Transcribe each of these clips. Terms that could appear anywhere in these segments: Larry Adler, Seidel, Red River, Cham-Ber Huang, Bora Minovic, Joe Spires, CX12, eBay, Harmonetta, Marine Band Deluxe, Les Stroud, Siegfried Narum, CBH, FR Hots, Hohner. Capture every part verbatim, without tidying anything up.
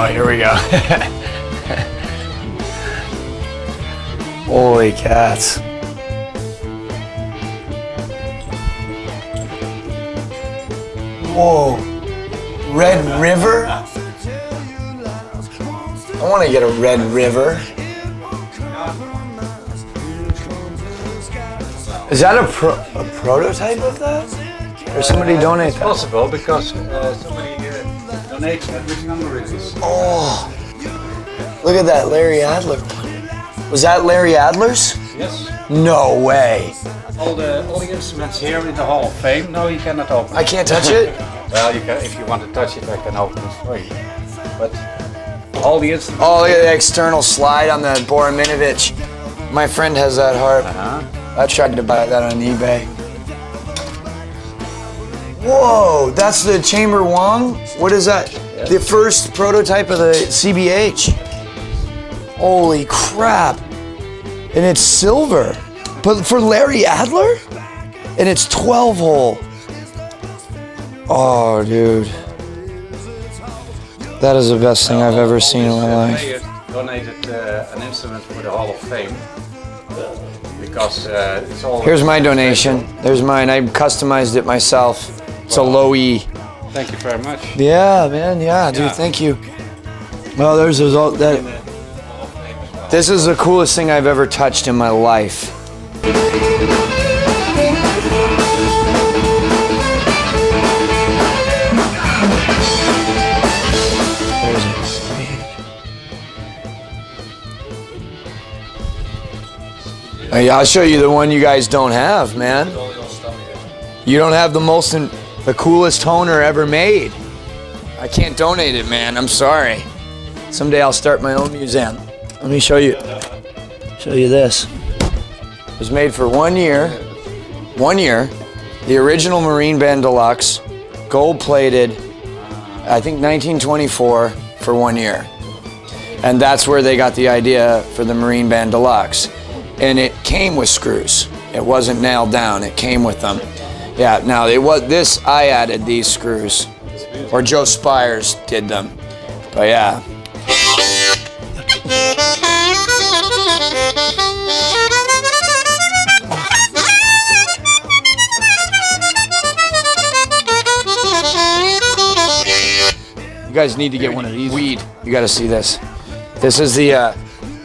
Oh, here we go. Holy cats. Whoa. Red River? I want to get a Red River. Is that a, pro a prototype of that? Or somebody uh, donate it's that? It's possible because uh, somebody uh, donates everything on the release. Oh! Look at that Larry Adler. Was that Larry Adler's? Yes. No way. All the, all the instruments here in the Hall of Fame, no, you cannot open. I can't touch it? Well, you can, if you want to touch it, I can open it for you. But all the instruments... Oh, look at the external slide on the Bora Minovic. My friend has that harp. Uh-huh. I tried to buy that on eBay. Whoa, that's the Cham-Ber Huang? What is that? Yes. The first prototype of the C B H. Holy crap. And it's silver. But for Larry Adler? And it's twelve hole. Oh, dude. That is the best thing I've ever seen in my life. Donated uh, an instrument for the Hall of Fame. Because, uh, it's all here's my donation. Special. There's mine. I customized it myself. It's well, a low E. Thank you very much. Yeah, man. Yeah, dude. Yeah. Thank you. Well, there's all that. This is the coolest thing I've ever touched in my life. I'll show you the one you guys don't have, man. You don't have the most, the coolest Hohner ever made. I can't donate it, man. I'm sorry. Someday I'll start my own museum. Let me show you. Show you this. It was made for one year. One year. The original Marine Band Deluxe, gold-plated. I think nineteen twenty-four for one year, and that's where they got the idea for the Marine Band Deluxe. And it came with screws. It wasn't nailed down. It came with them. Yeah. Now it was this. I added these screws, or Joe Spires did them. But yeah. You guys need to get one of these. Weed. You got to see this. This is the uh,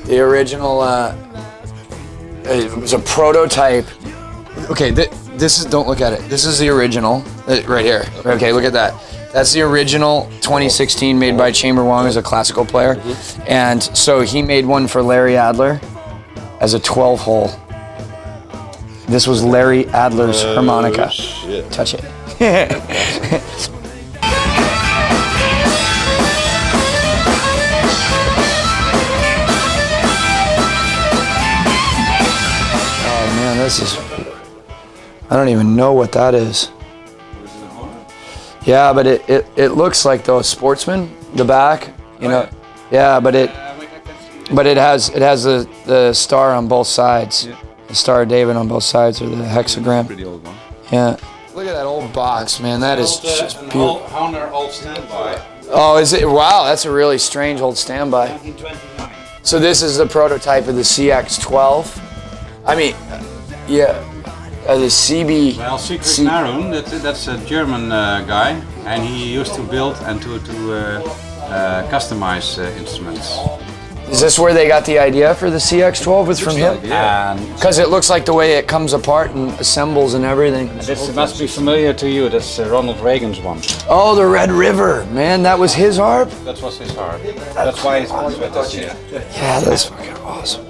the original. Uh, It was a prototype. Okay, th this is, don't look at it. This is the original, uh, right here. Okay, look at that. That's the original twenty sixteen made by Cham-Ber Huang as a classical player. And so he made one for Larry Adler as a twelve hole. This was Larry Adler's uh, harmonica. Shit. Touch it. This is, I don't even know what that is. Yeah, but it, it, it looks like those Sportsman, the back, you know. Yeah, but it but it has it has the, the star on both sides. Yeah. The Star of David on both sides, or the hexagram. Pretty old one. Yeah. Look at that old box, man. That is just beautiful. Hohner old standby. Oh, is it? Wow, that's a really strange old standby. nineteen twenty-nine. So this is the prototype of the C X twelve. I mean. Yeah, uh, the C B. Well, Siegfried Narum, that, that's a German uh, guy, and he used to build and to, to uh, uh, customize uh, instruments. Is this where they got the idea for the C X twelve? It's from him? Yeah. Because it looks like the way it comes apart and assembles and everything. And this must be familiar to you, that's uh, Ronald Reagan's one. Oh, the Red River, man, that was his harp? That was his harp. That's why he's on with us here. Yeah, that's fucking awesome.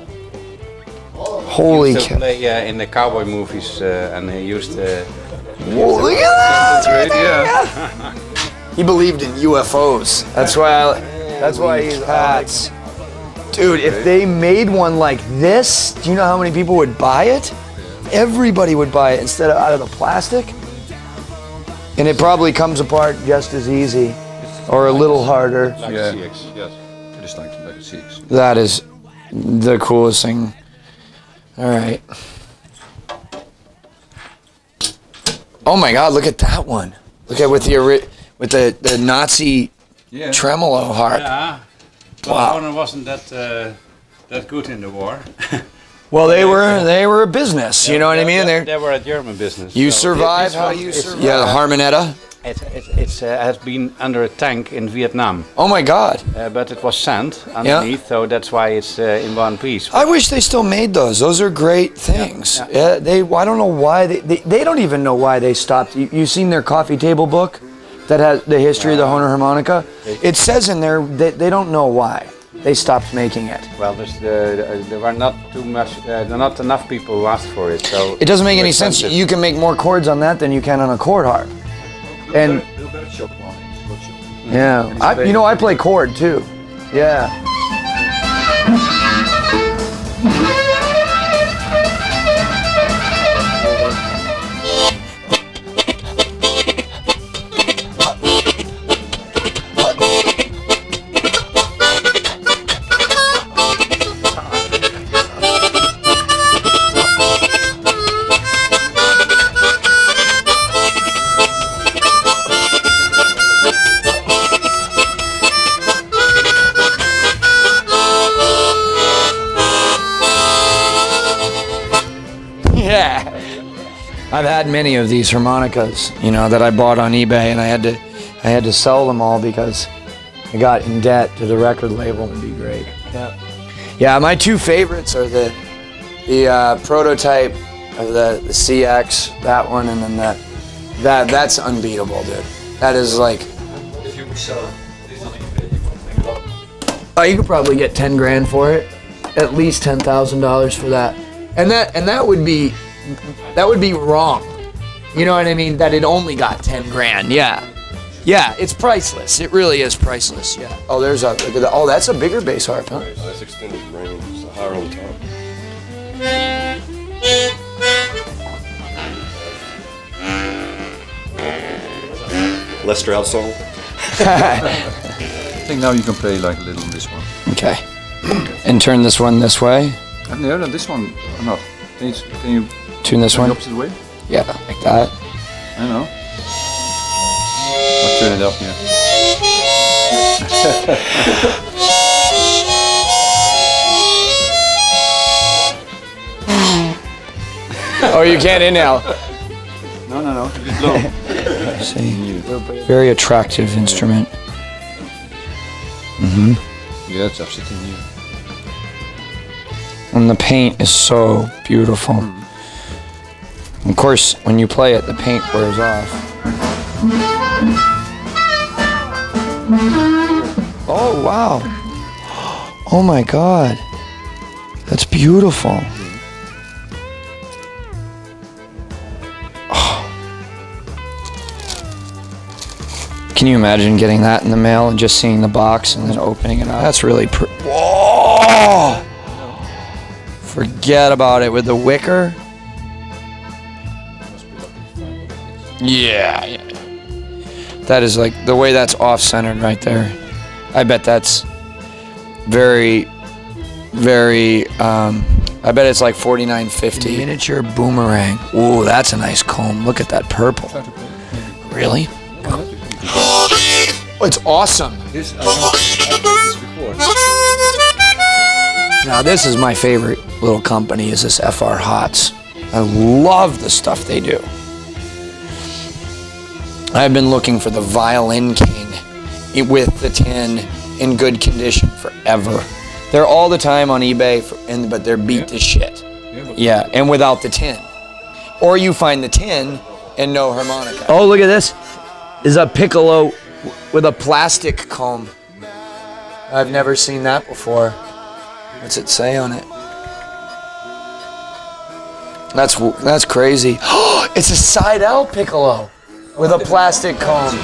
Holy cow! Yeah, uh, in the cowboy movies, uh, and he used. Uh, Whoa, look at that! Right there, yeah. He believed in U F Os. That's why. I, that's why he's hats. Dude, if they made one like this, do you know how many people would buy it? Everybody would buy it instead of out of the plastic. And it probably comes apart just as easy, or a little harder. Like a C X, yes. It is like like a C X. That is the coolest thing. All right. Oh my God! Look at that one. Look at with the with the, the Nazi yeah. tremolo harp. Yeah. Well, wow. Hohner wasn't that uh, that good in the war. Well, they were they were a business. Yeah, you know what I mean? They, they were a German business. You so survive how you survive. Yeah, the Harmonetta. It it it's, uh, has been under a tank in Vietnam. Oh my God! Uh, but it was sand underneath, yeah. so that's why it's uh, in one piece. But I wish they still made those. Those are great things. Yeah, yeah. Uh, they I don't know why they, they they don't even know why they stopped. You, you've seen their coffee table book, that has the history uh, of the Hohner harmonica. It, it says in there that they don't know why they stopped making it. Well, there's the, there were not too much. Uh, there not enough people who asked for it. So it doesn't make any sense. You can make more chords on that than you can on a chord harp. And yeah, I, you know, I play chord too. Yeah. I've had many of these harmonicas, you know, that I bought on eBay, and I had to, I had to sell them all because I got in debt to the record label. It'd be great. Yeah. Yeah. My two favorites are the, the uh, prototype of the, the C X, that one, and then that, that that's unbeatable, dude. That is like. If you sell these on eBay, you won't make it up. Oh, you could probably get ten grand for it, at least ten thousand dollars for that, and that and that would be. That would be wrong. You know what I mean? That it only got ten grand. Yeah. Yeah, it's priceless. It really is priceless. Yeah. Oh, there's a. Look at that. Oh, that's a bigger bass harp, huh? Oh, that's extended range. It's higher on top. Les Stroud song. I think now you can play like a little on this one. Okay. And turn this one this way? No, no, this one or not. Can you, can you tune this one? The opposite way? Yeah, like that. I know. I'll turn it up here. Oh, you can't inhale. No, no, no. Just blow. See, very attractive instrument. Mm-hmm. Yeah, it's absolutely new. And the paint is so beautiful. Mm. Of course, when you play it, the paint wears off. Oh, wow. Oh my God. That's beautiful. Oh. Can you imagine getting that in the mail and just seeing the box and then opening it up? That's really pretty. Whoa! Forget about it with the wicker. Yeah, yeah. That is like the way that's off-centered right there. I bet that's very, very, um, I bet it's like forty-nine fifty. Miniature boomerang. Ooh, that's a nice comb. Look at that purple. Really? Oh, it's awesome. Now this is my favorite little company, is this F R Hots. I love the stuff they do. I've been looking for the Violin King with the tin in good condition forever. They're all the time on eBay, for, and, but they're beat yeah. to shit. Yeah, yeah, and without the tin. Or you find the tin and no harmonica. Oh, look at this. This is a piccolo with a plastic comb. I've never seen that before. What's it say on it? That's that's crazy. It's a Seidel piccolo with a plastic comb.